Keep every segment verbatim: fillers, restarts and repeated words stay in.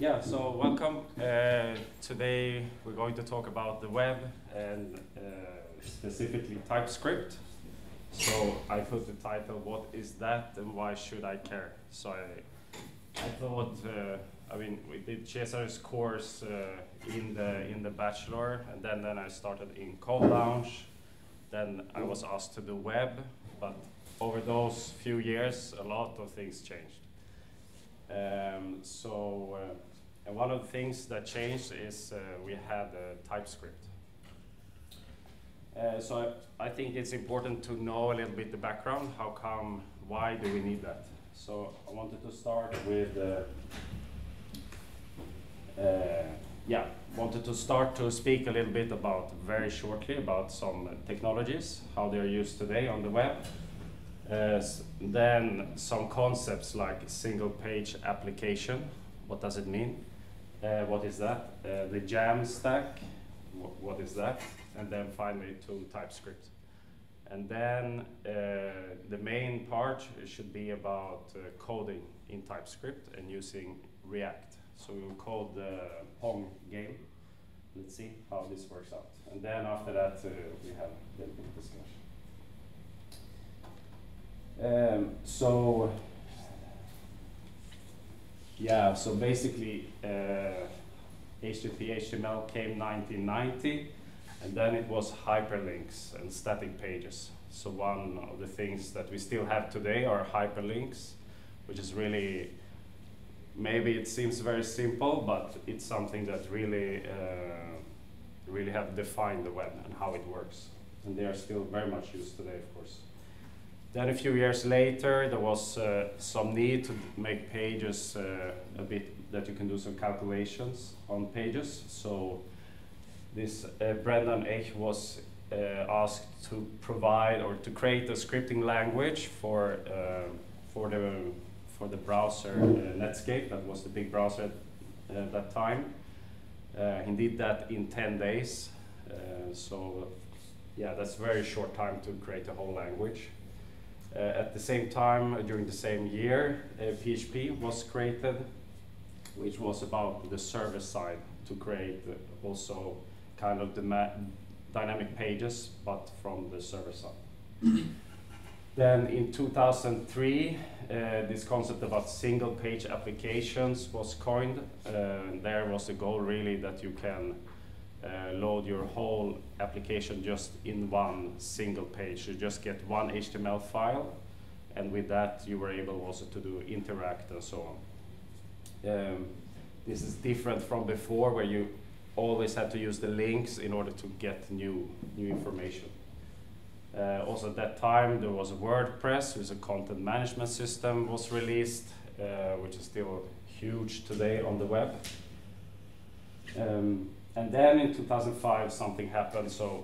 Yeah, so welcome. Uh, today we're going to talk about the web and uh, specifically TypeScript. So I put the title, what is that and why should I care? So I, I thought, uh, I mean, we did C S R's course uh, in the in the Bachelor, and then, then I started in Code Lounge. Then I was asked to do web, but over those few years, a lot of things changed. Um, so, uh, and one of the things that changed is uh, we had uh, TypeScript. Uh, so I, I think it's important to know a little bit the background. How come? Why do we need that? So I wanted to start with, uh, uh, yeah, wanted to start to speak a little bit about very shortly about some technologies, how they are used today on the web. Uh, then some concepts like single page application. What does it mean? Uh, what is that? Uh, the Jamstack. Wh what is that? And then finally to TypeScript. And then uh, the main part should be about uh, coding in TypeScript and using React. So we will code the Pong game. Let's see how this works out. And then after that uh, we have a little bit of discussion. Um, so, yeah, so basically uh, H T T P, H T M L came nineteen ninety, and then it was hyperlinks and static pages. So one of the things that we still have today are hyperlinks, which is really, maybe it seems very simple, but it's something that really, uh, really have defined the web and how it works. And they are still very much used today, of course. Then a few years later, there was uh, some need to make pages uh, a bit that you can do some calculations on pages. So this uh, Brendan Eich was uh, asked to provide or to create a scripting language for uh, for the for the browser uh, Netscape. That was the big browser at uh, that time. Uh, he did that in ten days. Uh, so yeah, that's a very short time to create a whole language. Uh, at the same time, uh, during the same year, uh, P H P was created, which was about the server side to create uh, also kind of dynamic pages, but from the server side. Then in two thousand three, uh, this concept about single page applications was coined. Uh, there was the goal really that you can Uh, load your whole application just in one single page. You just get one H T M L file, and with that you were able also to do interact and so on. Um, this is different from before where you always had to use the links in order to get new, new information. Uh, also at that time there was WordPress, which is a content management system was released, uh, which is still huge today on the web. Um, And then in two thousand five, something happened. So uh,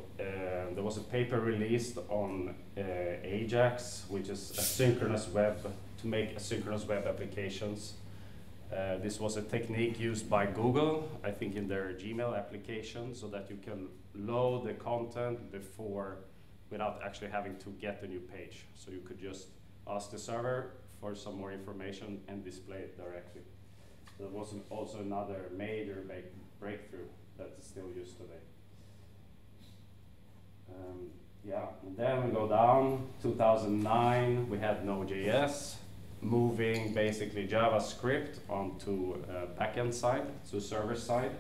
there was a paper released on uh, Ajax, which is asynchronous web, to make asynchronous web applications. Uh, this was a technique used by Google, I think in their Gmail application, so that you can load the content before, without actually having to get a new page. So you could just ask the server for some more information and display it directly. So that was also another major breakthrough that is still used today. Um, yeah, and then we go down, two thousand nine, we had Node.js, moving basically JavaScript onto uh, backend side, to server side.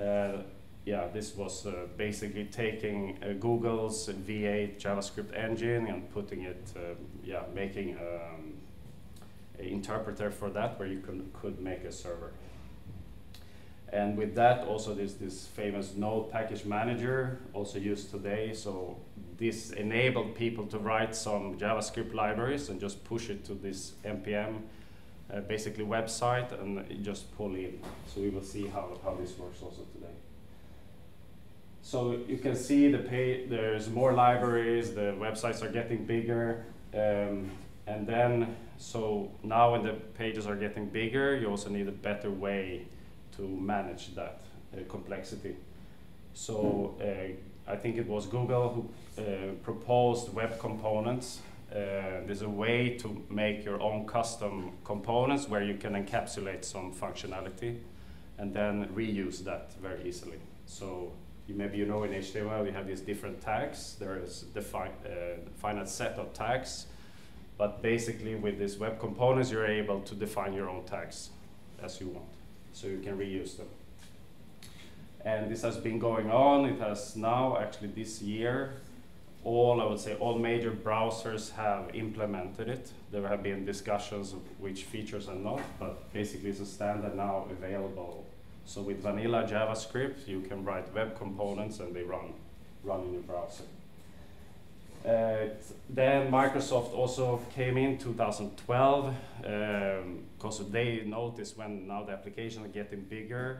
Uh, yeah, this was uh, basically taking uh, Google's V eight JavaScript engine and putting it, um, yeah, making um, an interpreter for that where you can, could make a server. And with that, also there's this famous Node package manager, also used today. So this enabled people to write some JavaScript libraries and just push it to this N P M, uh, basically website, and just pull in. So we will see how, how this works also today. So you can see the pay, there's more libraries, the websites are getting bigger. Um, and then, so now when the pages are getting bigger, you also need a better way to manage that uh, complexity. So uh, I think it was Google who uh, proposed web components, uh, Uh, there's a way to make your own custom components where you can encapsulate some functionality and then reuse that very easily. So you maybe you know in H T M L we have these different tags. There is a defi uh, finite set of tags, but basically with these web components you're able to define your own tags as you want, so you can reuse them. And this has been going on. It has now actually this year, all, I would say, all major browsers have implemented it. There have been discussions of which features and not, but basically it's a standard now available. So with vanilla JavaScript, you can write web components and they run, run in your browser. Uh, then Microsoft also came in two thousand twelve, because um, they noticed when now the applications are getting bigger,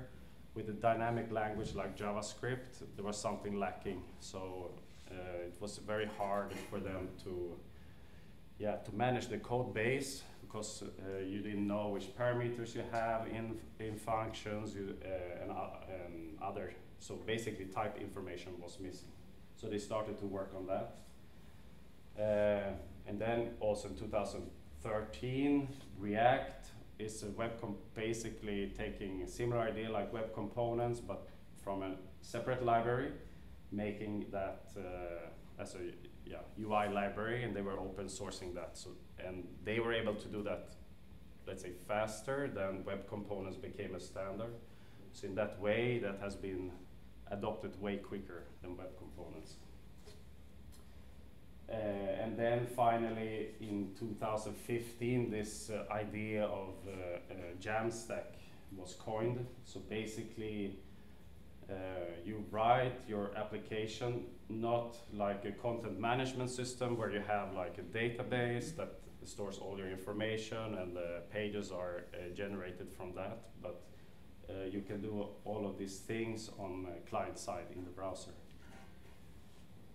with a dynamic language like JavaScript, there was something lacking. So Uh, it was very hard for them to, yeah, to manage the code base, because uh, you didn't know which parameters you have in in functions you, uh, and, uh, and other. So basically, type information was missing. So they started to work on that. Uh, and then also in two thousand thirteen, React is a web comp basically taking a similar idea like web components, but from a separate library, making that uh, as a yeah, U I library, and they were open sourcing that. So, and they were able to do that, let's say, faster than web components became a standard. So in that way, that has been adopted way quicker than web components. Uh, and then finally, in two thousand fifteen, this uh, idea of uh, uh, Jamstack was coined. So basically, Uh, you write your application not like a content management system where you have like a database that stores all your information and the pages are uh, generated from that, but uh, you can do all of these things on uh, client side in the browser.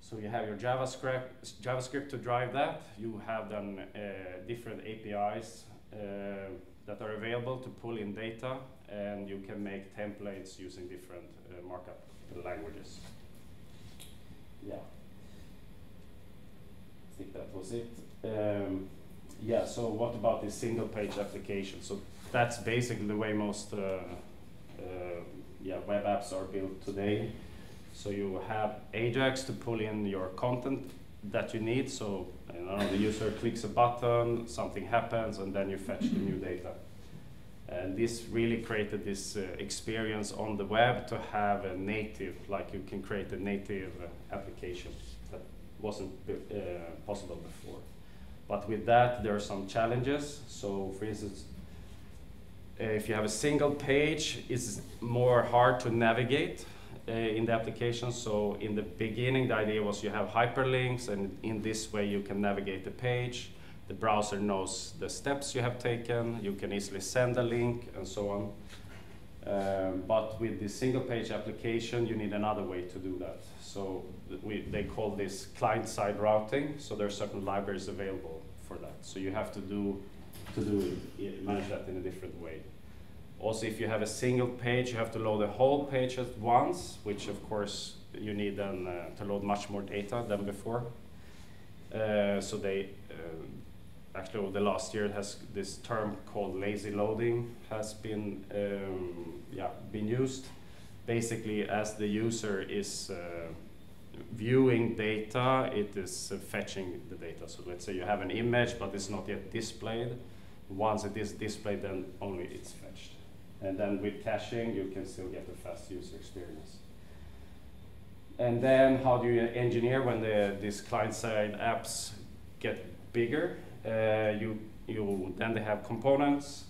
So you have your JavaScript, JavaScript to drive that. You have then uh, different A P Is uh, that are available to pull in data, and you can make templates using different uh, markup languages. Yeah, I think that was it. Um, yeah, so what about this single page application? So that's basically the way most uh, uh, yeah, web apps are built today. So you have Ajax to pull in your content that you need. So you know, the user clicks a button, something happens, and then you fetch the new data. And this really created this uh, experience on the web to have a native, like you can create a native uh, application that wasn't uh, possible before. But with that, there are some challenges. So for instance, uh, if you have a single page, it's more hard to navigate uh, in the application. So in the beginning, the idea was you have hyperlinks, and in this way, you can navigate the page. The browser knows the steps you have taken, you can easily send a link, and so on. Um, but with the single page application, you need another way to do that. So th we, they call this client-side routing, so there are certain libraries available for that. So you have to do, to do it, manage that in a different way. Also, if you have a single page, you have to load the whole page at once, which of course you need then uh, to load much more data than before. Uh, so they, uh, Actually, over the last year, it has this term called lazy loading has been um, yeah been used. Basically, as the user is uh, viewing data, it is uh, fetching the data. So let's say you have an image, but it's not yet displayed. Once it is displayed, then only it's fetched. And then with caching, you can still get a fast user experience. And then, how do you engineer when the these client-side apps get bigger? Uh, you, you then they have components,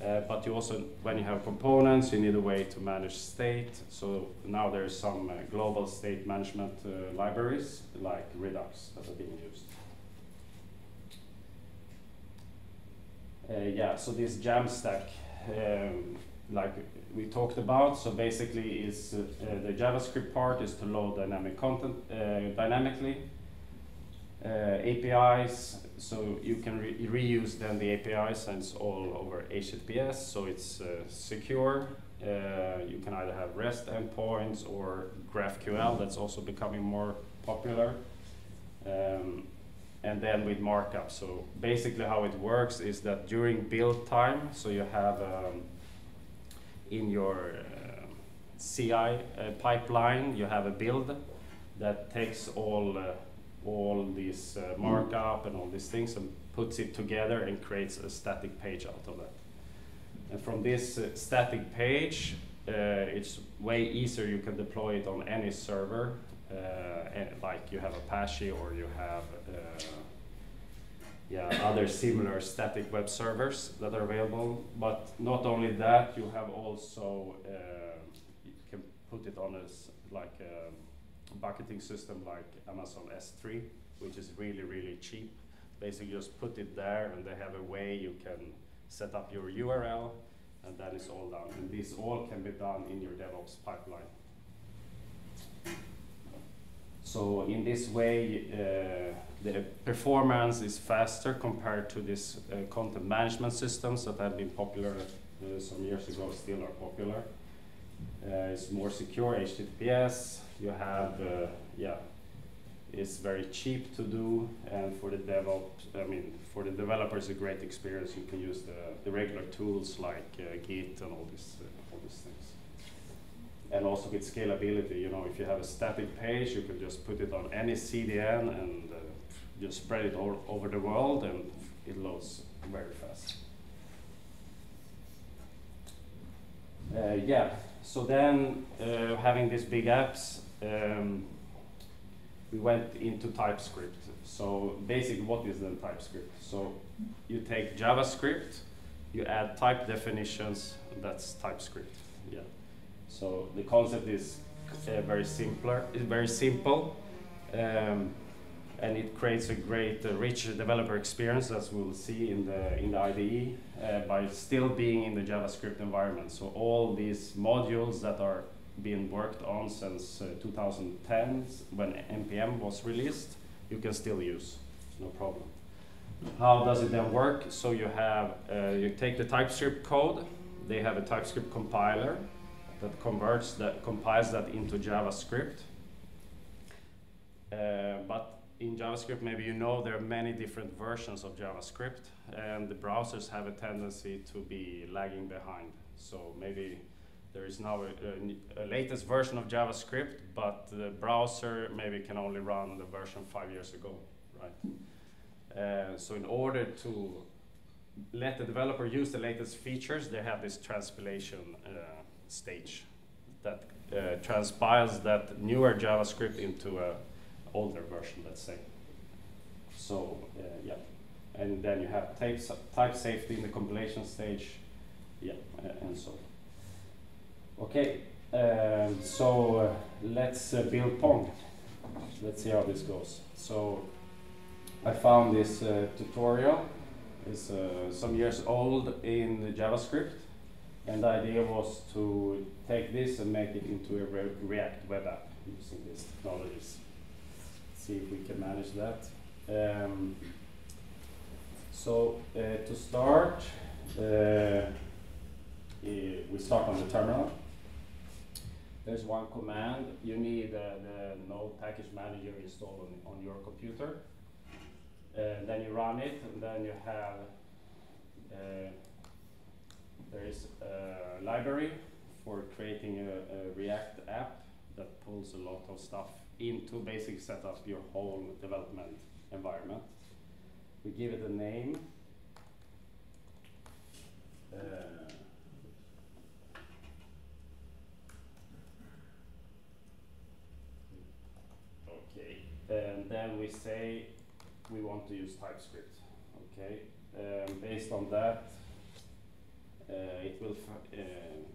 uh, but you also, when you have components, you need a way to manage state. So now there's some uh, global state management uh, libraries like Redux that are being used. Uh, yeah, so this Jamstack, um, like we talked about, so basically is uh, the JavaScript part is to load dynamic content uh, dynamically. Uh, A P Is, so you can re reuse then the A P Is, and it's all over H T T P S, so it's uh, secure. Uh, you can either have REST endpoints or GraphQL, that's also becoming more popular. Um, and then with markup. So basically how it works is that during build time, so you have um, in your uh, C I uh, pipeline, you have a build that takes all uh, all this uh, markup and all these things and puts it together and creates a static page out of that. And from this uh, static page, uh, it's way easier, you can deploy it on any server. Uh, and like you have Apache or you have uh, yeah, other similar static web servers that are available. But not only that, you have also, uh, you can put it on a, like a bucketing system like Amazon S three, which is really, really cheap. Basically just put it there and they have a way you can set up your U R L, and that is all done. And this all can be done in your DevOps pipeline. So in this way, uh, the performance is faster compared to these uh, content management systems that have been popular uh, some years ago, still are popular. Uh, it's more secure, H T T P S, you have, uh, yeah, it's very cheap to do, and for the develop, I mean, for the developers, a great experience. You can use the, the regular tools like uh, Git and all these uh, all these things. And also with scalability, you know, if you have a static page, you can just put it on any C D N and uh, just spread it all over the world, and it loads very fast. Uh, yeah, so then uh, having these big apps, um, we went into TypeScript. So basically, what is then TypeScript? So you take JavaScript, you add type definitions, that's TypeScript. Yeah. So the concept is uh, very simpler. It's very simple, um, and it creates a great, uh, rich developer experience, as we will see in the in the I D E, uh, by still being in the JavaScript environment. So all these modules that are being worked on since uh, two thousand ten, when N P M was released, you can still use, no problem. How does it then work? So you have uh, you take the TypeScript code. They have a TypeScript compiler that converts that compiles that into JavaScript. Uh, but in JavaScript, maybe you know there are many different versions of JavaScript, and the browsers have a tendency to be lagging behind. So maybe there is now a, a, a latest version of JavaScript, but the browser maybe can only run the version five years ago, right? Uh, so in order to let the developer use the latest features, they have this transpilation uh, stage that uh, transpiles that newer JavaScript into an older version, let's say. So, uh, yeah. And then you have type, type safety in the compilation stage, yeah, uh, and so on. Okay, um, so uh, let's uh, build Pong. Let's see how this goes. So, I found this uh, tutorial. It's uh, some years old in the JavaScript. And the idea was to take this and make it into a Re React web app using these technologies. See if we can manage that. Um, so uh, to start, uh, we start on the terminal. There's one command. You need uh, the Node package manager installed on, on your computer. Uh, then you run it, and then you have uh, there is a library for creating a, a React app that pulls a lot of stuff into basic setup your whole development environment. We give it a name. Uh, okay, and then we say we want to use TypeScript. Okay, um, based on that, Uh, it will f uh,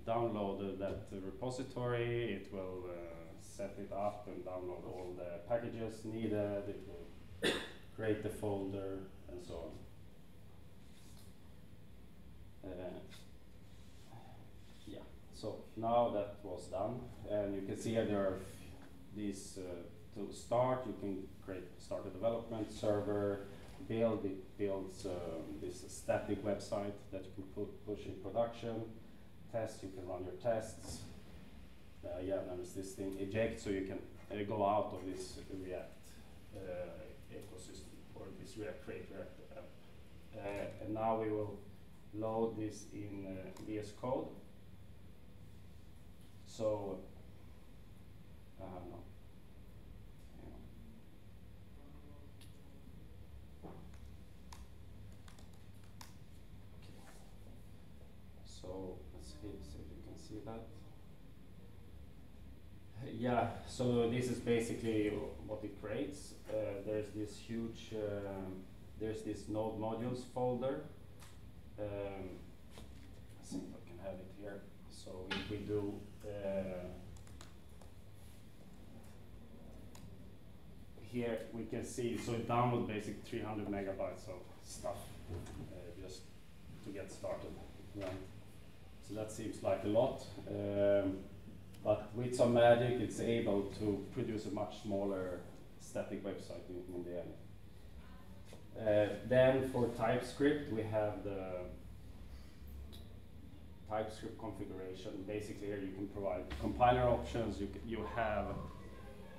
download uh, that uh, repository, it will uh, set it up and download all the packages needed, it will create the folder, and so on. Uh, yeah, so now that was done, and you can see here there are these uh, to start, you can create, start a development server, build, it builds um, this static website that you can pu push in production, test, you can run your tests, uh, yeah, there's this thing, eject, so you can uh, go out of this React uh, ecosystem, or this this React Create React app. Uh, and now we will load this in uh, V S Code. So, uh, no. So let's see if you can see that. Yeah, so this is basically what it creates. Uh, there's this huge, um, there's this node modules folder. Um, let's see if I can have it here. So if we do, uh, here we can see, so it downloads basically three hundred megabytes of stuff uh, just to get started. Right. So that seems like a lot, um, but with some magic it's able to produce a much smaller static website in, in the end. Uh, then for TypeScript we have the TypeScript configuration. Basically here you can provide compiler options. You, you have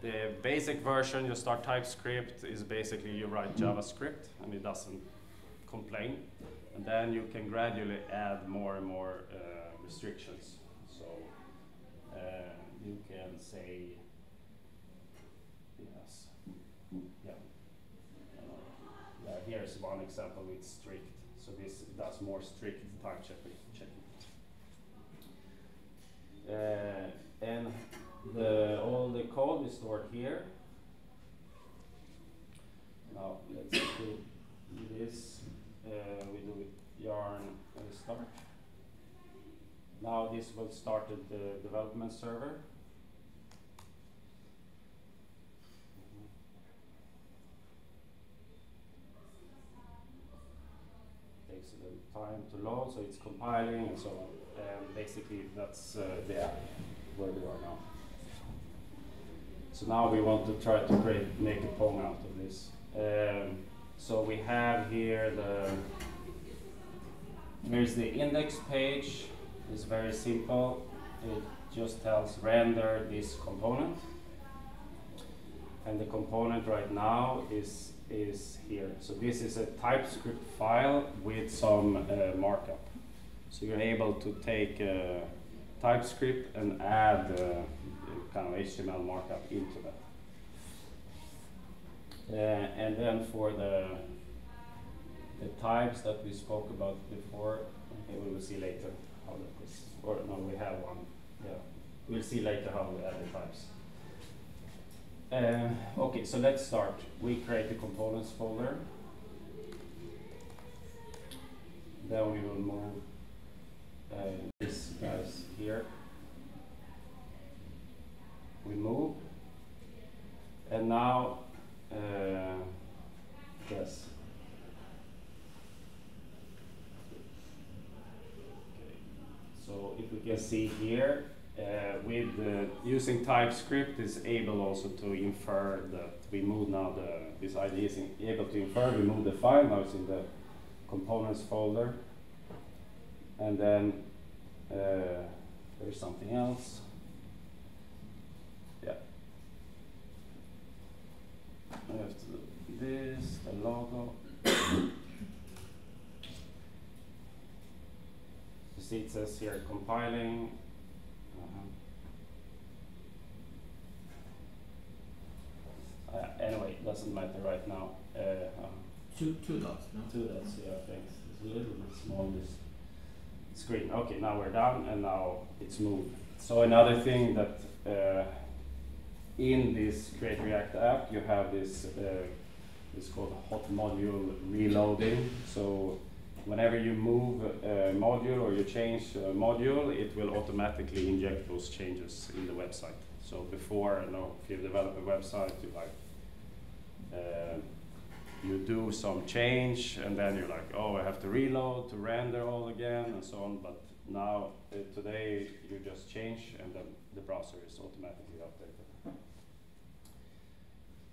the basic version, you start TypeScript, is basically you write JavaScript and it doesn't complain. And then you can gradually add more and more uh, restrictions. So uh, you can say, yes, yeah. Uh, yeah, here's one example with strict. So this does more strict time checking. Uh, and the, all the code is stored here. Now let's do this. Uh, we do it yarn at the start. Now this will start at the development server. Mm-hmm. Takes a little time to load, so it's compiling and so on. And basically that's uh, the app where we are now. So now we want to try to create, make a Pong out of this. Um, So we have here the, here's the index page. It's very simple. It just tells render this component. And the component right now is, is here. So this is a TypeScript file with some uh, markup. So you're able to take uh, TypeScript and add uh, kind of H T M L markup into that. Uh, and then for the, the types that we spoke about before, okay, we will see later how that is. Or no, we have one. Yeah, we'll see later how we add the types. Uh, okay, so let's start. We create the components folder. Then we will move uh, these guys here. We move, and now. Uh, yes. Okay. So if we can see here, uh, with the using TypeScript is able also to infer that we move now the this I D is in, able to infer. We move the file now it's in the components folder, and then uh, there's something else. Yeah. I have to do this, the logo. You see it says here compiling. Uh-huh. uh, anyway, it doesn't matter right now. Uh, uh, two, two dots, no? Two dots, yeah, thanks. It's a little bit small, this screen. Okay, now we're done and now it's moved. So another thing that uh, in this Create React app, you have this, uh, it's called hot module reloading. So whenever you move a module or you change a module, it will automatically inject those changes in the website. So before, you know, if you develop a website, you like, uh, you do some change and then you're like, oh, I have to reload to render all again and so on. But now, uh, today, you just change and then the browser is automatically updated.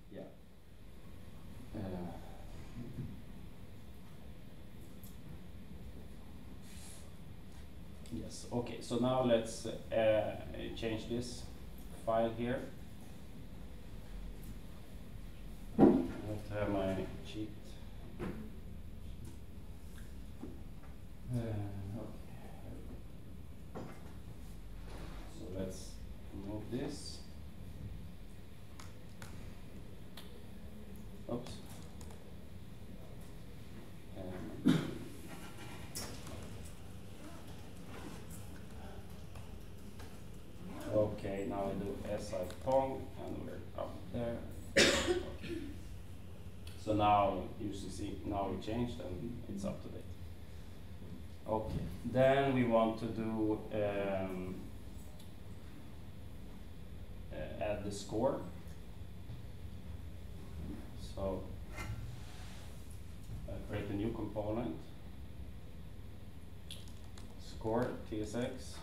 Yeah. Uh, yes, okay, so now let's uh, change this file here. I have to have my cheat Uh, okay. So let's remove this. Oops. Um, okay, now I do S I Pong and we're up there. Okay. So now you see, now we changed and it's up to date. Okay, then we want to do um, uh, add the score. So uh, create a new component, score T S X.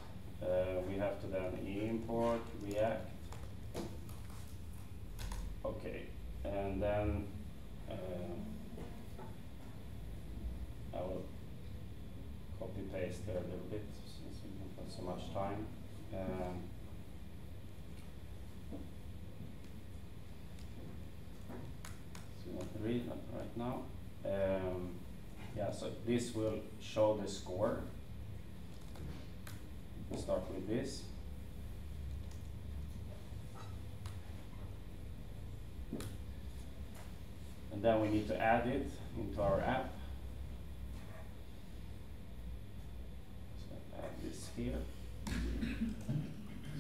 Uh, we have to then import React. Okay, and then uh, I will copy paste there a little bit since we don't have so much time. Um, so you want to read that right now. Um, yeah, so this will show the score. We'll start with this. And then we need to add it into our app. This here,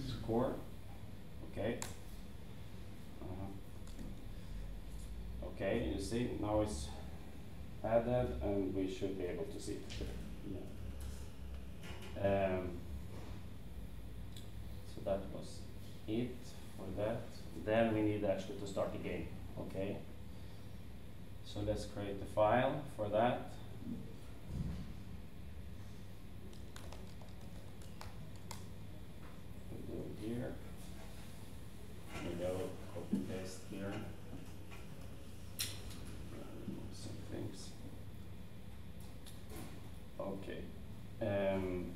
score, okay, uh-huh. Okay, you see, now it's added and we should be able to see it. Yeah. Um, so that was it for that. Then we need actually to start the game, okay. So let's create the file for that. Here. There we go, copy paste here. Remove some things. Okay. Um,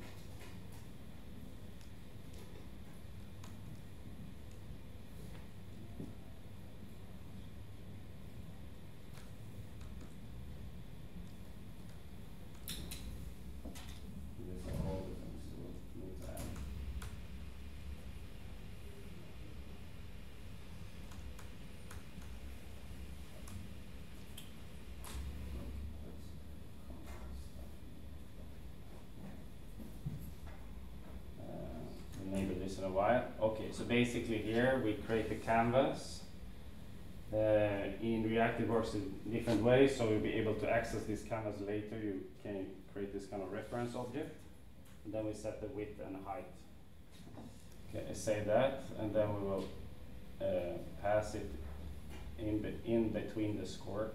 in a while. Okay, so basically here we create the canvas. Uh, in React it works in different ways, so you'll be able to access this canvas later. You can create this kind of reference object. And then we set the width and height. Okay, save that, and then we will uh, pass it in, be in between the score.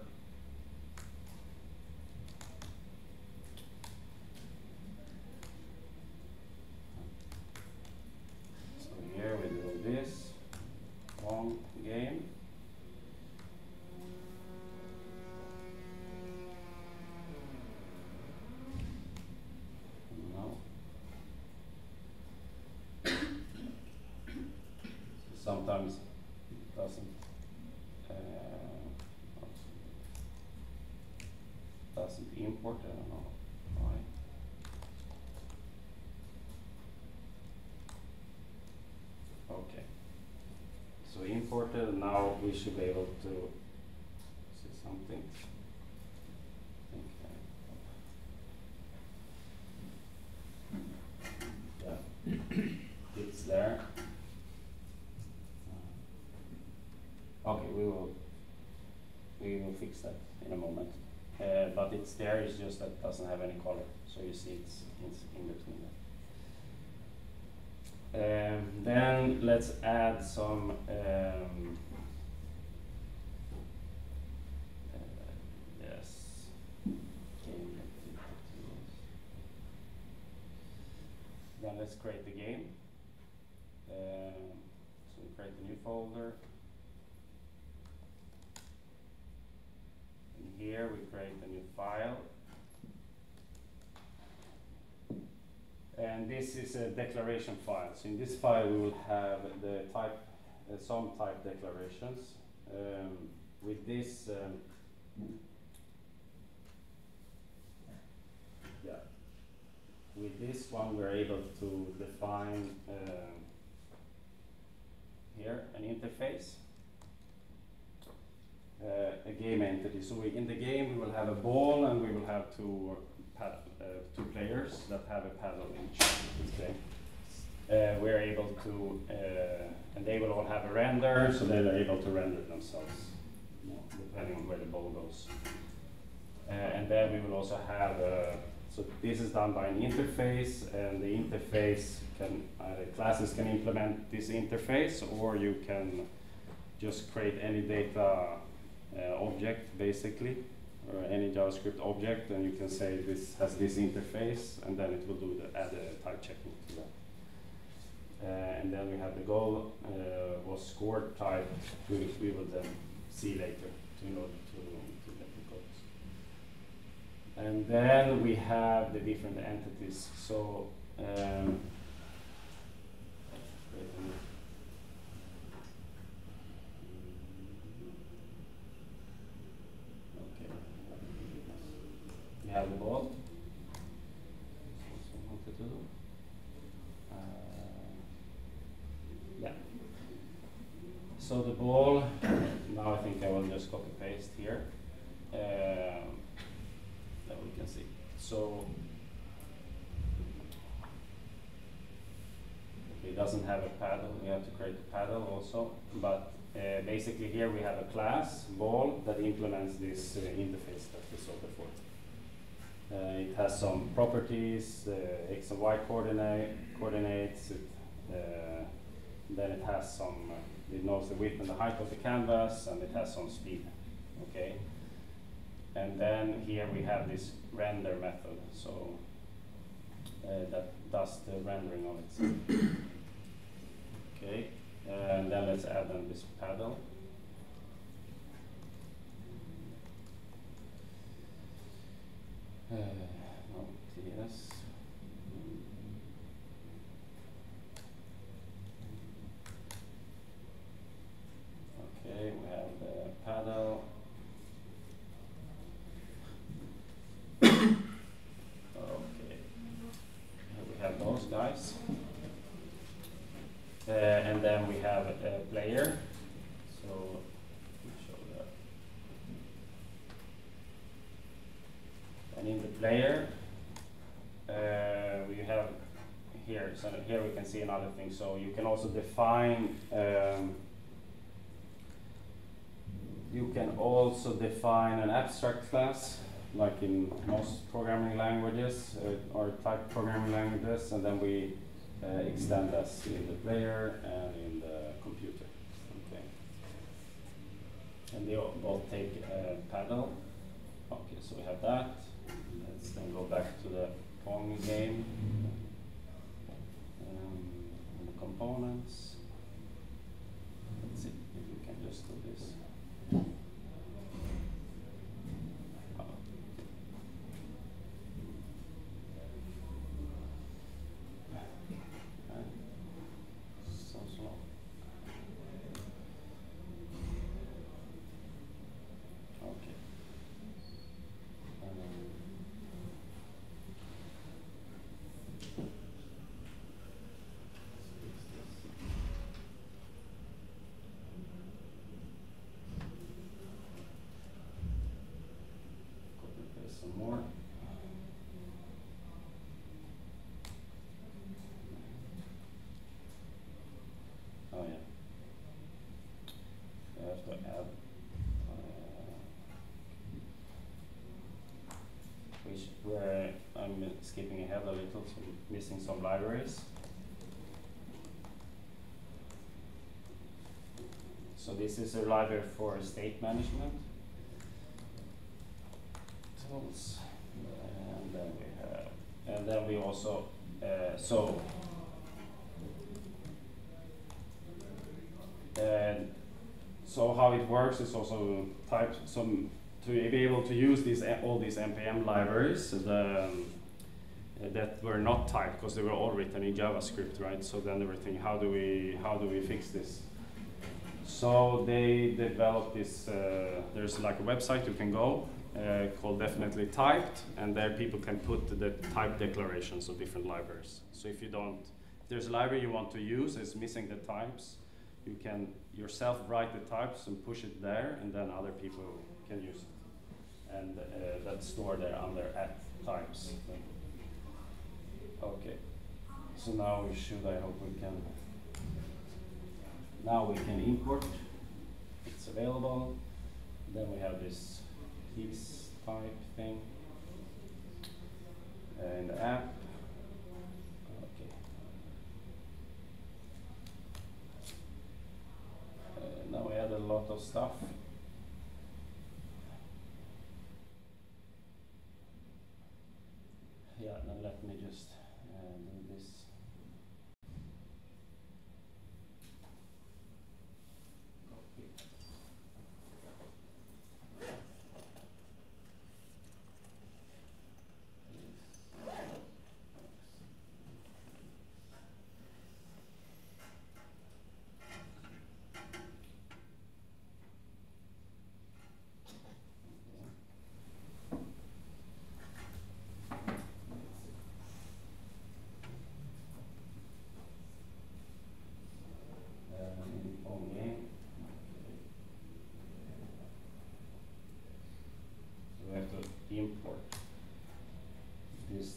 Sometimes it doesn't uh, doesn't import. I don't know why. Okay, so imported. Now we should be able to see something. It's there, it's just that it doesn't have any color, so you see it's, it's in between that. Um, then let's add some um, uh, yes. Then let's create the game. Uh, so we create a new folder. Here we create a new file, and this is a declaration file. So in this file we will have the type, uh, some type declarations. Um, with this, um, yeah, with this one, we're able to define uh, here an interface, uh, a game entity. So we, in the game, we will have a ball, and we will have two pad, uh, two players that have a paddle each. Uh, we're able to, uh, and they will all have a render, so they're able to render themselves, you know, depending on where the ball goes. Uh, and then we will also have, uh, so this is done by an interface, and the interface can, either classes can implement this interface, or you can just create any data uh, object, basically, or any JavaScript object, and you can say this has this interface, and then it will do the, add a type checking to that. Uh, and then we have the goal uh, was scored type, which we will then see later in order to, to get the codes. And then we have the different entities. So um, okay, we have the ball. So the ball, now I think I will just copy paste here. Um, that we can see. So it doesn't have a paddle, we have to create a paddle also. But uh, basically here we have a class, ball, that implements this uh, interface that we saw before. Uh, it has some properties, uh, X and Y coordinate, coordinates, it, uh, then it has some uh, it knows the width and the height of the canvas, and it has some speed, okay? And then here we have this render method, so uh, that does the rendering of itself. Okay, and then let's add on this paddle. Uh, oh, yes. Okay, we have the paddle. Okay, we have those guys. Uh, and then we have a player. So, let me show that. And in the player, uh, we have here, so here we can see another thing. So you can also define um, You can also define an abstract class, like in most programming languages, uh, or type programming languages, and then we uh, extend this in the player and in the computer. Okay. And they all both take a paddle. Okay, so we have that. Let's then go back to the Pong game. Um, and the components. Let's see if we can just do this. Where I'm skipping ahead a little, so missing some libraries. So this is a library for state management tools, and then we have, and then we also uh, so and so how it works is also type some. To be able to use these all these N P M libraries the, um, that were not typed because they were all written in JavaScript, right? So then they were thinking, how do we how do we fix this? So they developed this. Uh, there's like a website you can go uh, called DefinitelyTyped, and there people can put the type declarations of different libraries. So if you don't, if there's a library you want to use, it's missing the types, you can yourself write the types and push it there, and then other people can use it. And uh, that's stored there under at types. Okay, so now we should, I hope we can, now we can import, it's available. Then we have this hex type thing and the app. Okay. Uh, now we add a lot of stuff. Yeah, now let me just uh, do this.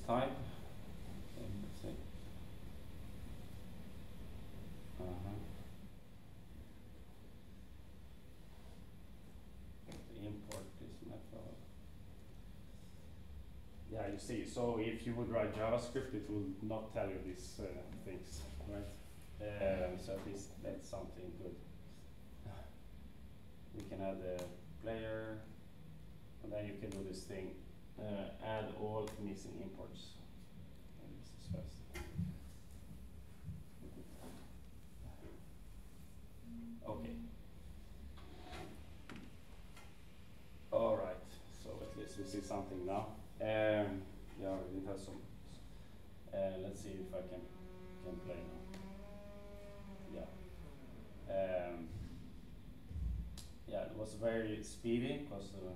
Type. Uh-huh. Import this method. Yeah, you see. So if you would write JavaScript, it will not tell you these uh, things, right? Uh, so at least that's something good. We can add a player, and then you can do this thing. Uh, add all missing imports. And this is first. Okay. All right. So at least we see something now. Um, yeah, we didn't have some. Uh, let's see if I can can play now. Yeah. Um, yeah, it was very speedy because. Uh,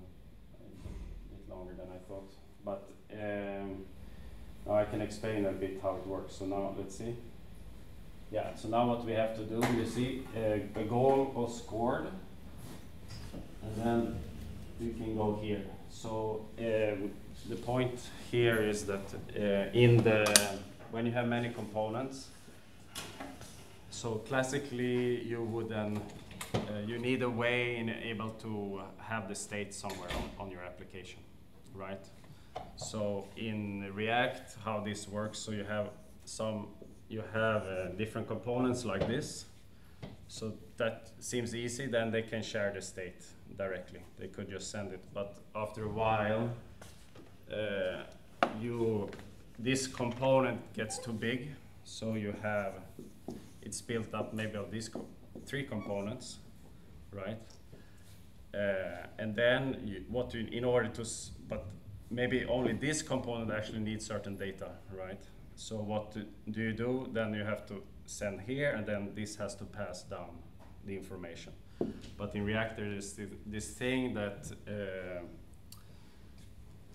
longer than I thought, but um, now I can explain a bit how it works. So now let's see. Yeah, so now what we have to do, you see, uh, a goal was scored, and then you can go here. So uh, the point here is that uh, in the, when you have many components, so classically you would then uh, you need a way in able to have the state somewhere on, on your application. Right, so in React, how this works, so you have some, you have uh, different components like this, so that seems easy. Then they can share the state directly. They could just send it, but after a while, uh, you this component gets too big, so you have it's built up maybe of these co three components, right? Uh, and then you, what you, in order to, s but maybe only this component actually needs certain data, right? So what do, do you do? Then you have to send here, and then this has to pass down the information. But in React, there is th this thing that uh,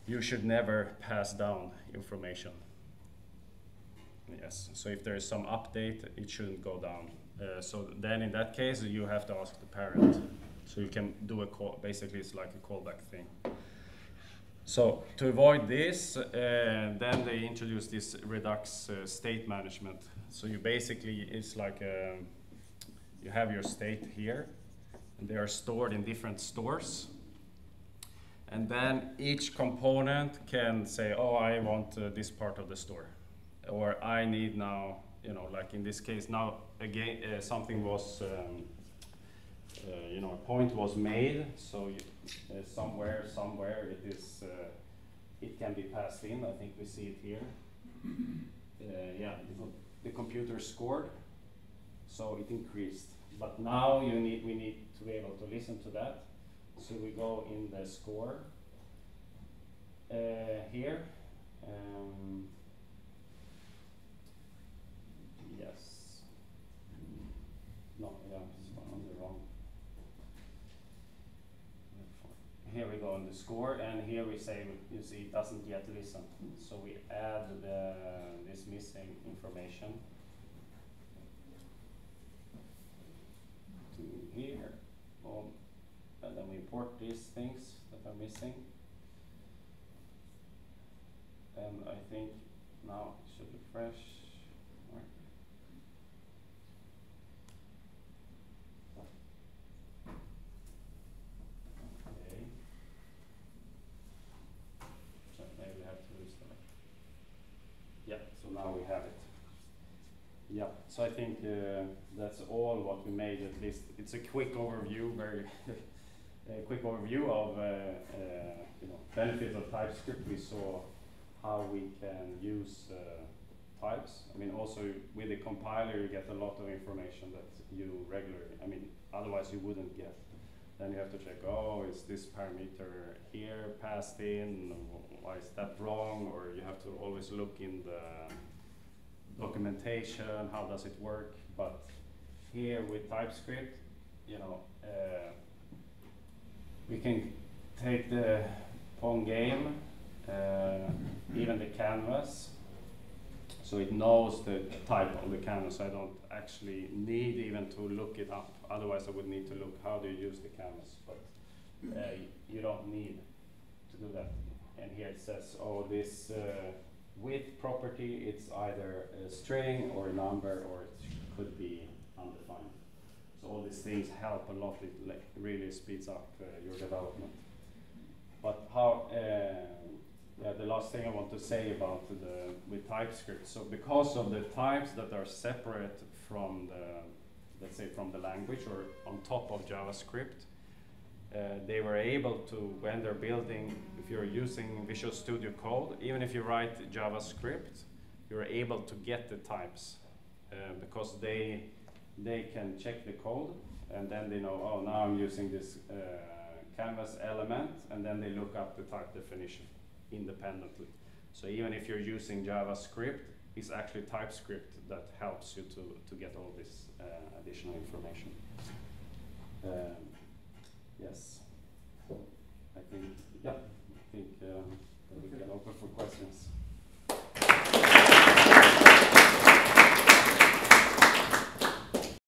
you should never pass down information. Yes, so if there is some update, it shouldn't go down. Uh, so then in that case, you have to ask the parent. So you can do a call, basically it's like a callback thing. So to avoid this, uh, then they introduced this Redux uh, state management. So you basically, it's like a, you have your state here, and they are stored in different stores. And then each component can say, oh, I want uh, this part of the store. Or I need now, you know, like in this case, now again, uh, something was, um, Uh, you know, a point was made, so you, uh, somewhere, somewhere it is, uh, it can be passed in. I think we see it here. Uh, yeah, the, the computer scored, so it increased. But now you need, we need to be able to listen to that. So we go in the score uh, here. Um, yes. No, yeah. Here we go on the score, and here we say, you see, it doesn't yet listen. So we add the, this missing information to here. Boom. And then we import these things that are missing. And I think now it should be fresh. Yeah, so I think uh, that's all what we made. At least it's a quick overview, very a quick overview of uh, uh, you know, benefits of TypeScript. We saw how we can use uh, types. I mean, also with the compiler, you get a lot of information that you regularly. I mean, otherwise you wouldn't get. Then you have to check. Oh, is this parameter here passed in? Why is that wrong? Or you have to always look in the documentation, how does it work? But here with TypeScript, you know, uh, we can take the Pong game, uh, even the canvas, so it knows the type of the canvas. I don't actually need even to look it up. Otherwise, I would need to look how do you use the canvas. But uh, you don't need to do that. And here it says, oh, this. Uh, With property, it's either a string or a number, or it could be undefined. So all these things help a lot. It like really speeds up uh, your development. But how? Uh, yeah, the last thing I want to say about the with TypeScript. So because of the types that are separate from the, let's say from the language or on top of JavaScript, Uh, they were able to, when they're building, if you're using Visual Studio Code, even if you write JavaScript, you're able to get the types uh, because they they can check the code, and then they know, oh, now I'm using this uh, canvas element, and then they look up the type definition independently. So even if you're using JavaScript, it's actually TypeScript that helps you to, to get all this uh, additional information. Um, Yes, I think, yeah, I think um, we can open for questions.